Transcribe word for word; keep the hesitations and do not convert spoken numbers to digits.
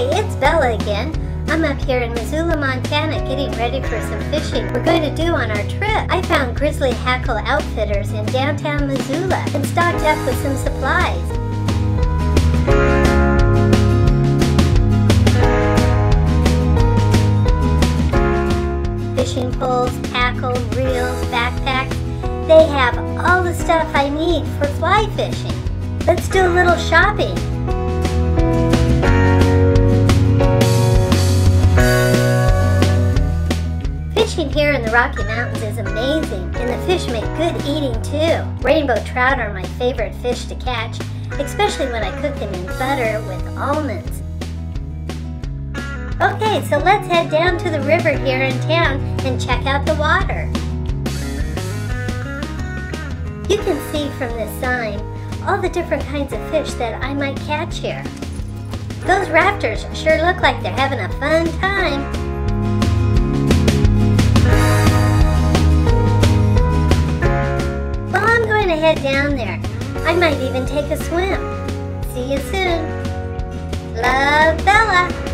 Hi, it's Bella again. I'm up here in Missoula, Montana getting ready for some fishing we're going to do on our trip. I found Grizzly Hackle Outfitters in downtown Missoula and stocked up with some supplies. Fishing poles, tackle, reels, backpacks. They have all the stuff I need for fly fishing. Let's do a little shopping. Fishing here in the Rocky Mountains is amazing, and the fish make good eating too. Rainbow trout are my favorite fish to catch, especially when I cook them in butter with almonds. Okay, so let's head down to the river here in town and check out the water. You can see from this sign all the different kinds of fish that I might catch here. Those raptors sure look like they're having a fun time. Head down there. I might even take a swim. See you soon. Love, Bella.